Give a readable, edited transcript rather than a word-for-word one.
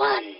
1.